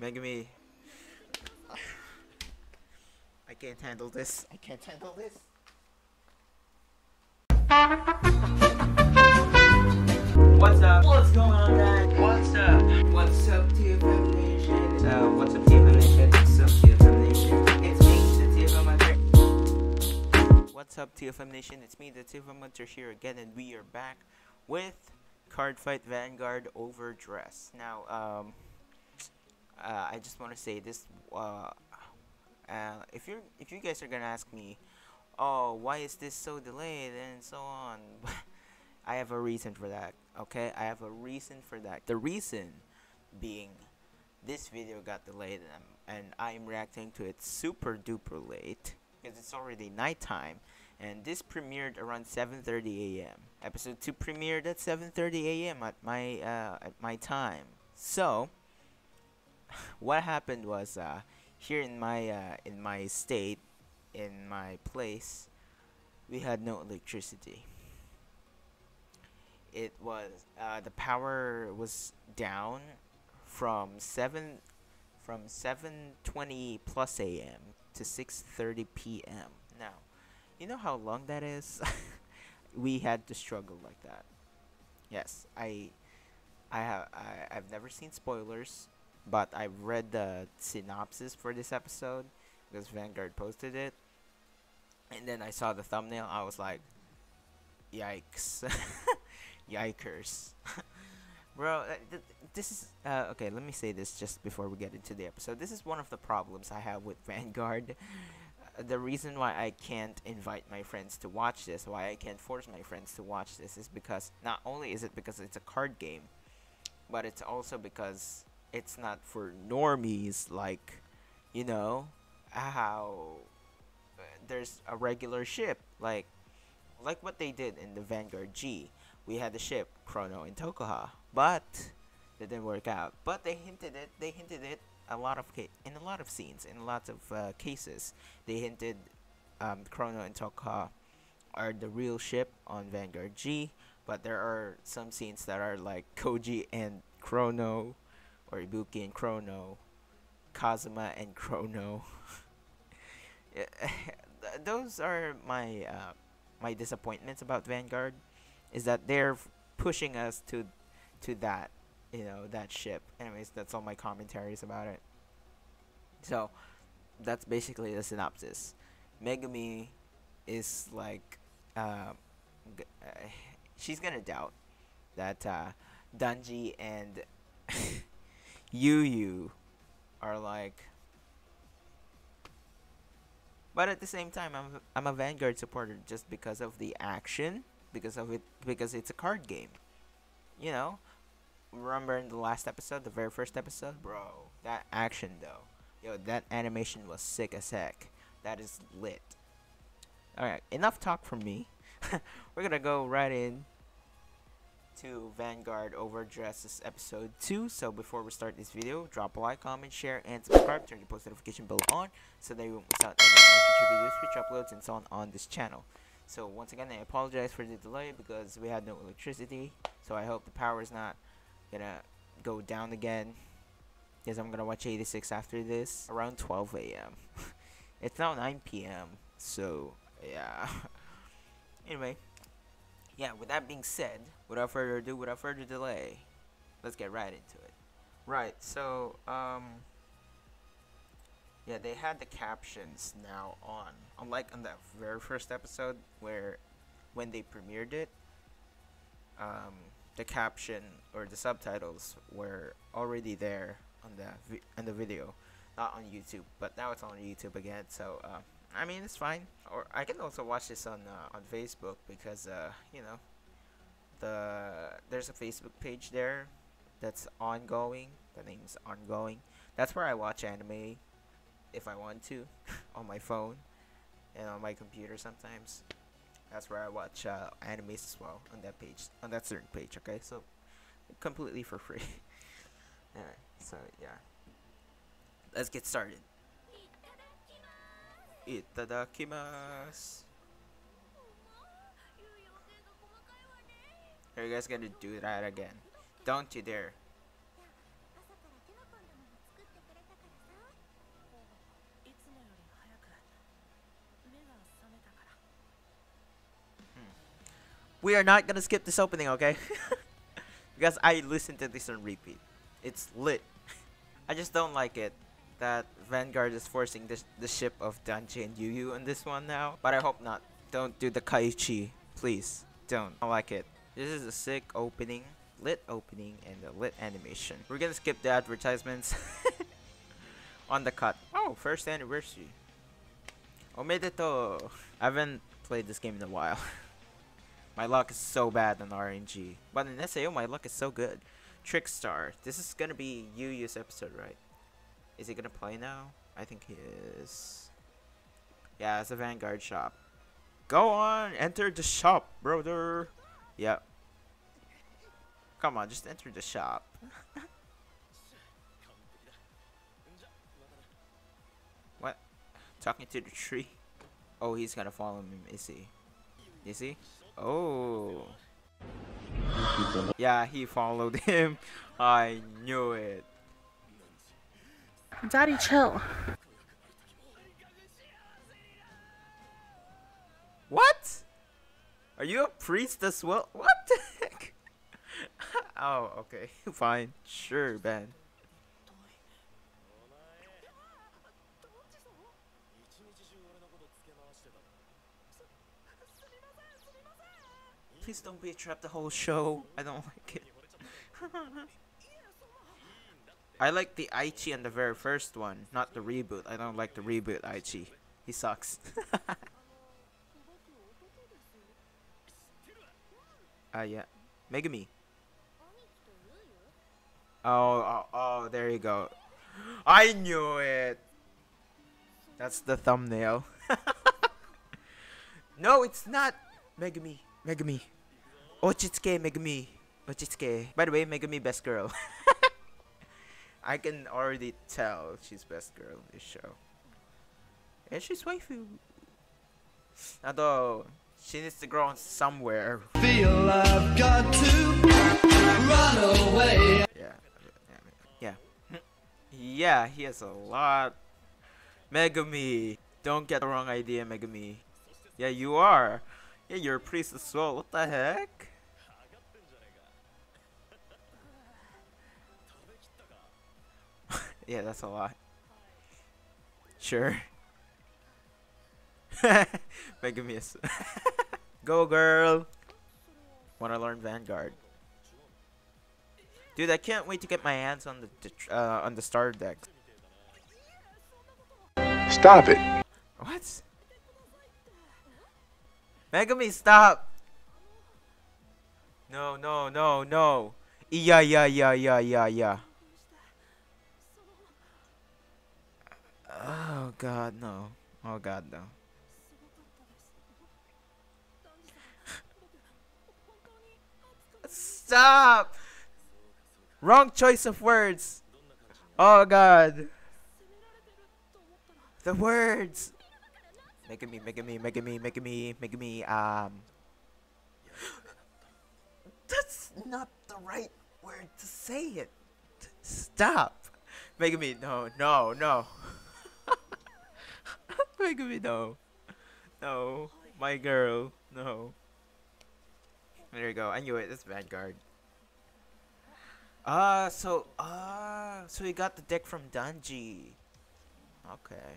Megumi. I can't handle this. I can't handle this. What's up? What's going on, guys? What's up? What's up, TFM Nation? What's up, TFM Nation? What's up, TFM Nation? It's me, the TFM Hunter. What's up, TFM Nation? It's me, the TFM Hunter here again, and we are back with Card Fight Vanguard Overdress. Now, I just want to say this. If you guys are gonna ask me, oh, why is this so delayed and so on, I have a reason for that. Okay, I have a reason for that. The reason being, this video got delayed and I'm reacting to it super duper late because it's already nighttime, and this premiered around 7:30 a.m. Episode 2 premiered at 7:30 a.m. at my time. So what happened was, here in my state, in my place, we had no electricity. It was the power was down from 7:20+ a.m. to 6:30 p.m. Now, you know how long that is. We had to struggle like that. Yes, I've never seen spoilers, but I read the synopsis for this episode because Vanguard posted it, and then I saw the thumbnail. I was like, yikes. Yikers. Bro, this is okay, let me say this just before we get into the episode. This is one of the problems I have with Vanguard. The reason why I can't invite my friends to watch this, why I can't force my friends to watch this, is because not only is it because it's a card game, but it's also because it's not for normies, like, you know, how there's a regular ship, like what they did in the Vanguard G. We had the ship, Chrono and Tokoha, but that didn't work out. But they hinted it in a lot of scenes, in lots of cases. They hinted Chrono and Tokoha are the real ship on Vanguard G, but there are some scenes that are like Koji and Chrono, or Ibuki and Chrono, Kazuma and Chrono. Those are my my disappointments about Vanguard, is that they're pushing us to that, you know, that ship. Anyways, that's all my commentaries about it. So that's basically the synopsis. Megumi is like, she's gonna doubt that Danji and Yuyu are like, but at the same time, I'm a Vanguard supporter just because of the action, because it's a card game, you know. Remember in the last episode, the very first episode, bro, that action though, yo, that animation was sick as heck. That is lit. All right, enough talk from me. We're gonna go right in to Vanguard Overdress episode 2. So before we start this video, drop a like, comment, share, and subscribe. Turn your post notification bell on so that you won't miss out any future videos, future uploads, and so on this channel. So once again, I apologize for the delay because we had no electricity. So I hope the power is not gonna go down again, because I'm gonna watch 86 after this around 12 a.m. It's now 9 p.m. So yeah. Anyway. Yeah, with that being said, without further ado, without further delay, let's get right into it. Right, so, yeah, they had the captions now on. Unlike on that very first episode where, when they premiered it, the caption or the subtitles were already there on the video, not on YouTube, but now it's on YouTube again, so, I mean, it's fine. Or I can also watch this on Facebook because you know, there's a Facebook page there that's ongoing. The name's ongoing. That's where I watch anime if I want to on my phone and on my computer sometimes. That's where I watch animes as well, on that page, on that certain page. Okay, so completely for free. All right, so yeah, let's get started. Itadakimasu. Are you guys gonna do that again? Don't you dare. We are not gonna skip this opening, okay? Because I listened to this on repeat. It's lit. I just don't like it that Vanguard is forcing the ship of Danji and Yuyu on this one now. But I hope not. Don't do the Kaichi. Please, don't. I like it. This is a sick opening. Lit opening and a lit animation. We're gonna skip the advertisements. On the cut. Oh, first anniversary. Omedetou. I haven't played this game in a while. My luck is so bad on RNG. But in SAO, my luck is so good. Trickstar. This is gonna be Yuyu's episode, right? Is he gonna play now? I think he is. Yeah, it's a Vanguard shop. Go on, enter the shop, brother. Yep. Come on, just enter the shop. What? Talking to the tree? Oh, he's gonna follow him, is he? Is he? Oh. Yeah, he followed him. I knew it. Daddy, chill. What? Are you a priest as well? What the heck? Oh, okay. Fine. Sure, Ben. Please don't be a trap the whole show. I don't like it. I like the Aichi on the very first one, not the reboot. I don't like the reboot Aichi. He sucks. Yeah. Megumi. Oh, there you go. I knew it. That's the thumbnail. No, it's not. Megumi. Megumi. Ochitsuke Megumi. Ochitsuke. By the way, Megumi, best girl. I can already tell she's best girl in this show. And she's waifu. Although, she needs to grow on somewhere. Feel I've got to run away. Yeah, he has a lot. Megumi. Don't get the wrong idea, Megumi. Yeah, you are. Yeah, you're a priest as well. What the heck? Yeah, that's a lot. Sure. Megumi is. Go, girl. Wanna learn Vanguard? Dude, I can't wait to get my hands on the star deck. Stop it. What? Megumi, stop. No. Yeah. Oh god no. Oh god no. Stop! Wrong choice of words. Oh god. The words. Megumi. That's not the right word to say it. Stop. Megumi, no. Megumi, no, my girl, no. There you go. I knew it. It's Vanguard. So you got the deck from Danji. Okay.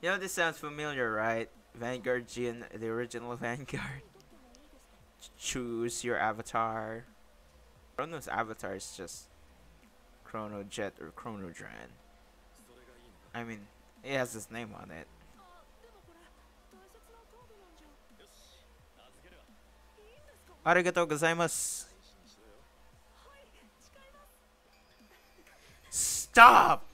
You know, this sounds familiar, right? Vanguard G and the original Vanguard. Choose your avatar. Chrono's avatar is just Chrono Jet or Chrono Dran. I mean, it has his name on it. Arigatou gozaimasu. Stop!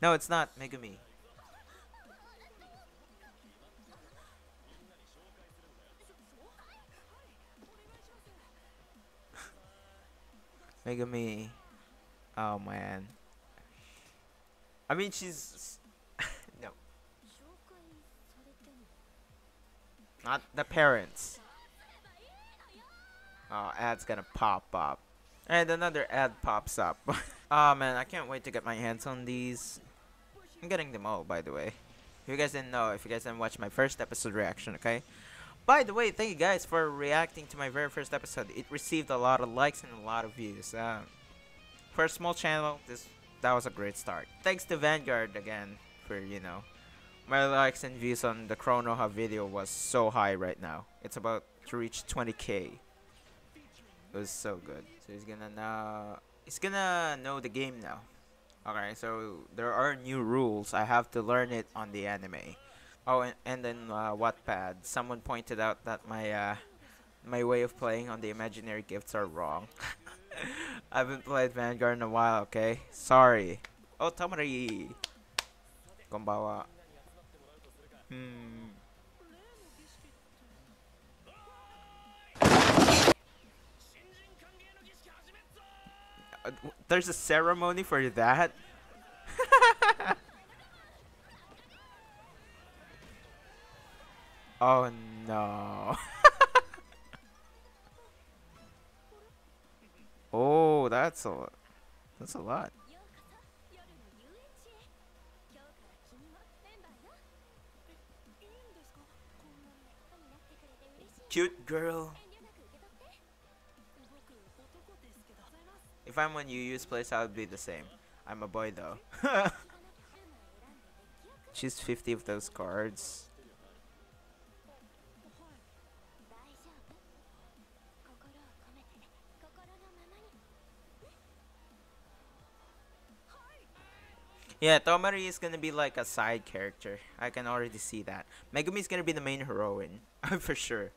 No, it's not Megumi. Megumi. Oh man. I mean, she's not the parents. Oh, ad's gonna pop up. And another ad pops up. Oh man, I can't wait to get my hands on these. I'm getting them all, by the way. If you guys didn't know, if you guys didn't watch my first episode reaction, okay? By the way, thank you guys for reacting to my very first episode. It received a lot of likes and a lot of views. For a small channel, that was a great start. Thanks to Vanguard again for, you know, my likes and views on the Chronoha video was so high right now. It's about to reach 20K. It was so good. So he's gonna know the game now. Okay, so there are new rules. I have to learn it on the anime. Oh, and then Wattpad. Someone pointed out that my my way of playing on the imaginary gifts are wrong. I haven't played Vanguard in a while, okay? Sorry. Oh, Tomari! Konbawa. There's a ceremony for that? Oh no. Oh, that's a lot. Cute girl. If I'm on Yuyu's place, I would be the same. I'm a boy though. She's 50 of those cards. Yeah, Tomari is gonna be like a side character. I can already see that. Megumi is gonna be the main heroine. For sure.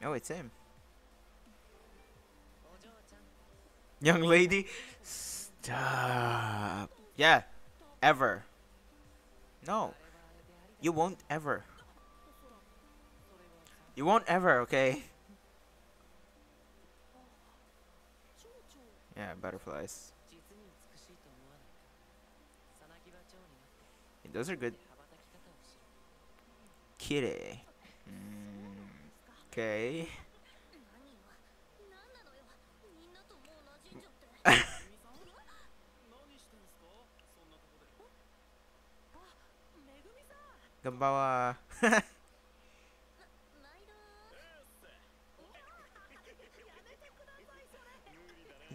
Oh, it's him. Young lady? Stop. Yeah. Ever. No. You won't ever. You won't ever, okay? Yeah, butterflies. Yeah, those are good. Kitty. Okay. Gambawa.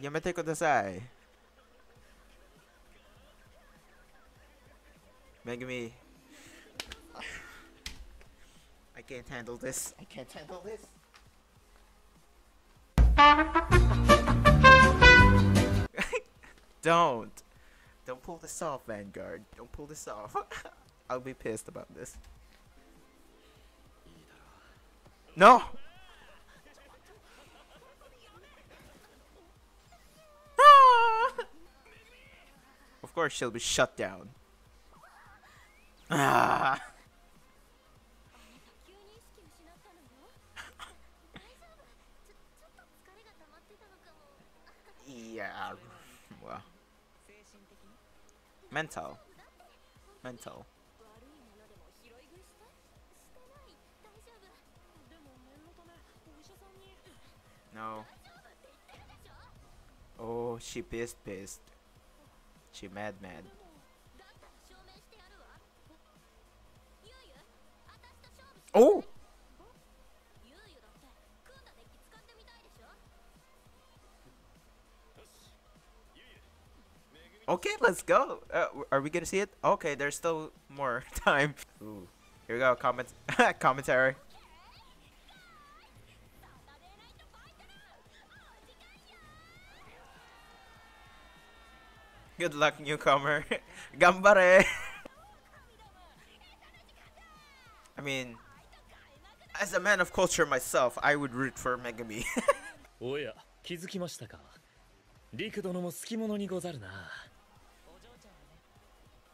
Yamete kudasai. Megumi. I can't handle this. I can't handle this. Don't pull this off, Vanguard. Don't pull this off. I'll be pissed about this. No! Of course she'll be shut down. Ah. Yeah, well. Mental. No. Oh, she pissed. She mad. Oh! Okay, let's go. Are we gonna see it? Okay, there's still more time. Ooh. Here we go. Commentary. Good luck, newcomer. Gambare. I mean, as a man of culture myself, I would root for Megumi. Oh yeah, 気づきましたか。陸殿も好き者にござるな。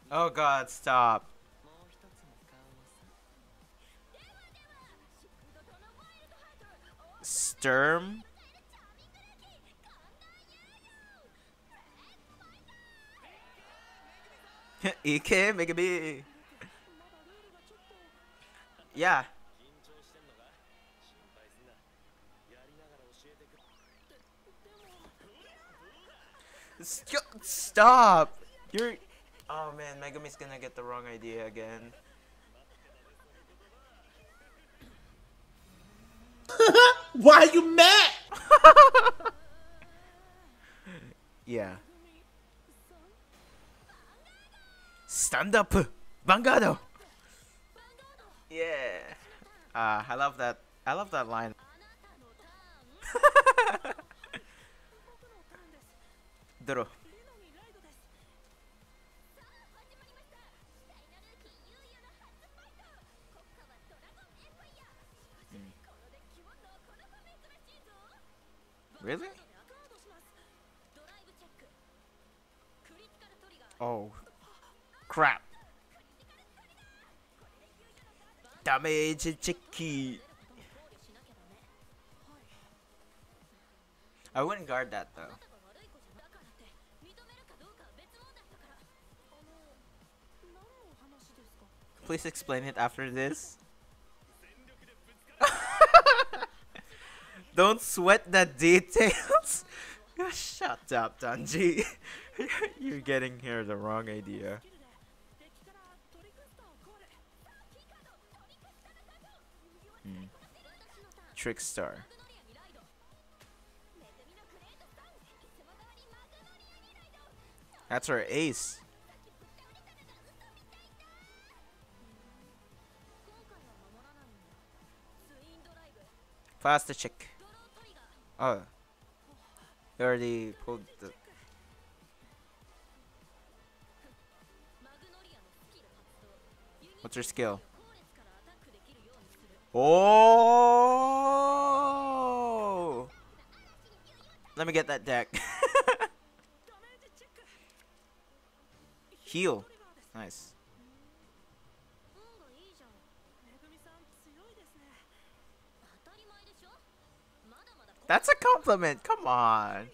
Oh God, stop. Sturm. Ike, Megumi. Yeah. Stop! You're... Oh man, Megumi's gonna get the wrong idea again. Why are you mad? Yeah. Stand up! Vanguard! Yeah. I love that. I love that line. Draw. Really? Oh, crap. Damage checky. I wouldn't guard that though. Please explain it after this. Don't sweat the details. Shut up, Danji. You're getting here the wrong idea. Trickstar. That's our ace. Faster check. Oh. You already pulled the... What's your skill? Oh! Let me get that deck. Heal. Nice. That's a compliment. Come on.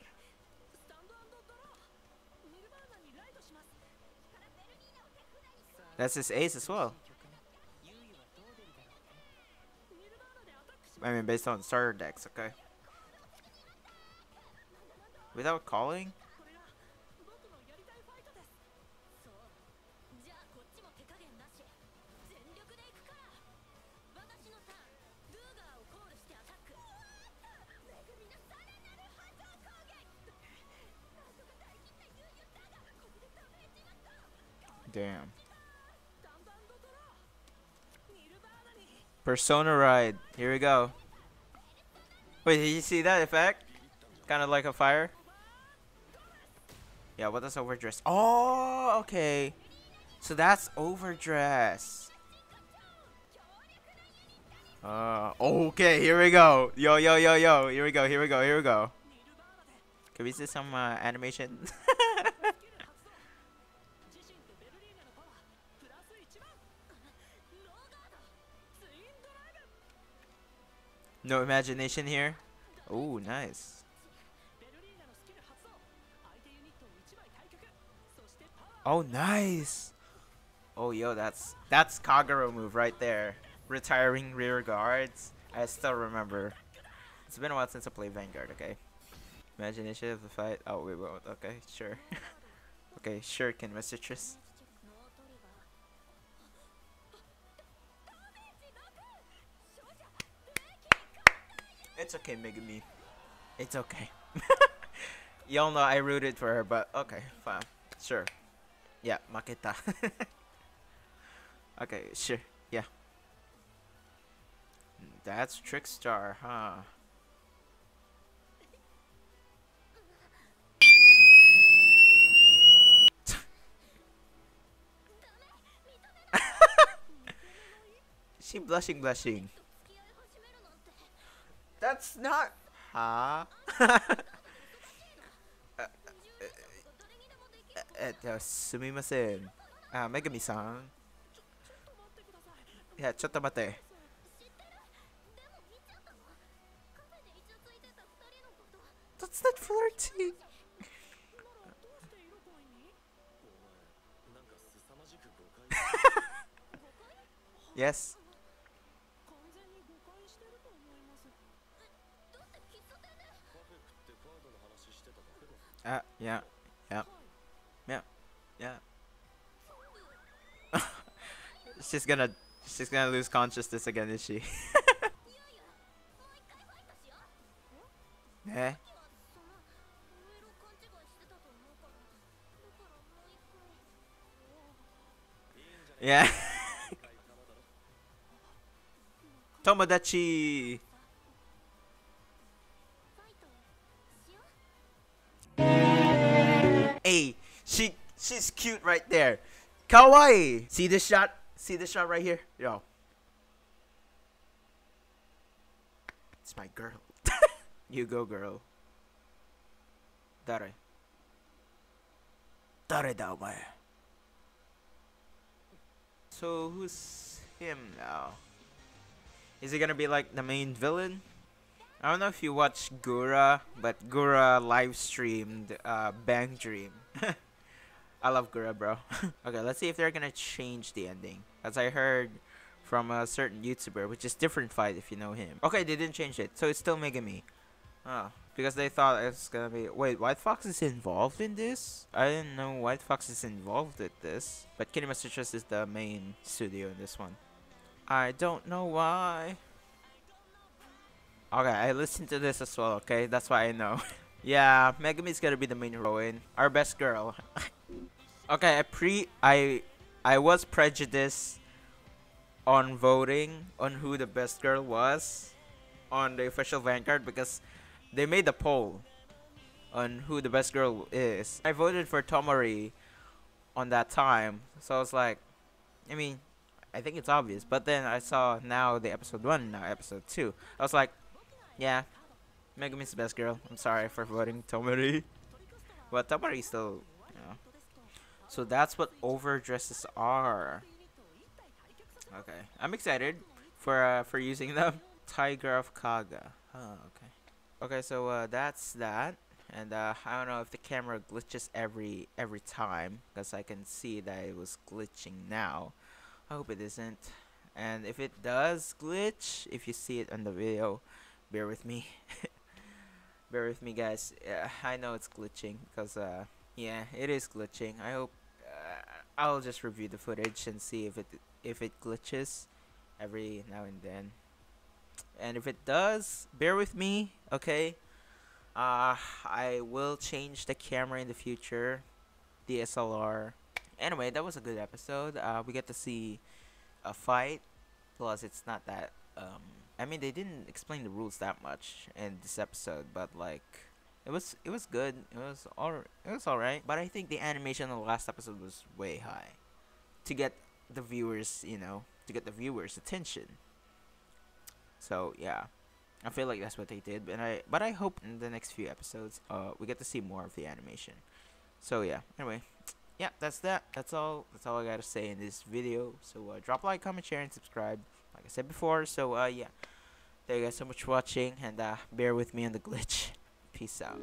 That's his ace as well. I mean, based on starter decks, okay. Without calling? Damn. Persona ride. Here we go. Wait, did you see that effect? Kind of like a fire. Yeah, what does overdress? Oh, okay. So that's overdress. Okay, here we go. Yo, yo, yo, yo. Here we go, here we go, here we go. Can we see some animation? No imagination here. Oh, nice. Oh, nice. Oh, yo, that's Kagura move right there. Retiring rear guards. I still remember. It's been a while since I played Vanguard. Okay. Imagination of the fight. Oh, we won't. Okay, sure. Okay, sure. Kinema Citrus. It's okay, Megumi. It's okay. Y'all know I rooted for her, but okay, fine. Sure. Yeah, maketa. Okay, sure. Yeah. That's Trickstar, huh? She blushing. That's not... Huh? Sumimasen. Megumi-san. Yeah, chotto matte. That's not flirting. Yes. Yeah. she's gonna lose consciousness again, is she? Eh? Yeah. Tomodachi. Hey, she's cute right there. Kawaii. See this shot? See this shot right here? Yo. It's my girl. You go, girl. Dare. Dare da omae. So who's him now? Is he gonna be like the main villain? I don't know if you watch Gura, but Gura live streamed Bang Dream. I love Gura, bro. Okay, let's see if they're gonna change the ending. As I heard from a certain YouTuber, which is different fight if you know him. Okay, they didn't change it, so it's still Megumi. Oh, because they thought it's gonna be. Wait, White Fox is involved in this? I didn't know White Fox is involved at this. But Kinema Citrus is the main studio in this one. I don't know why. Okay, I listened to this as well, okay? That's why I know. Yeah, Megumi's gonna be the main heroine. Our best girl. Okay, I was prejudiced on voting on who the best girl was on the official Vanguard because they made a poll on who the best girl is. I voted for Tomari on that time, so I was like, I mean, I think it's obvious, but then I saw now the episode 1, now episode 2. I was like, yeah, Megumi's the best girl. I'm sorry for voting Tomari. But Tomari's still, you know. So that's what overdresses are. Okay, I'm excited for using them. Tiger of Kaga. Oh, okay. Okay, so that's that, and I don't know if the camera glitches every time because I can see that it was glitching now. I hope it isn't, and if it does glitch, if you see it on the video, bear with me. Bear with me, guys. I know it's glitching because yeah, it is glitching. I hope I'll just review the footage and see if it glitches every now and then. And if it does, bear with me, okay? I will change the camera in the future, DSLR. Anyway, that was a good episode. We get to see a fight. Plus, it's not that. I mean, they didn't explain the rules that much in this episode, but like, it was good. It was alright. But I think the animation in the last episode was way high to get the viewers, you know, to get the viewers' attention. So yeah, I feel like that's what they did, and I hope in the next few episodes we get to see more of the animation. So yeah, anyway, yeah, that's all I gotta say in this video. So drop a like, comment, share, and subscribe, like I said before. So yeah, thank you guys so much for watching, and bear with me on the glitch. Peace out.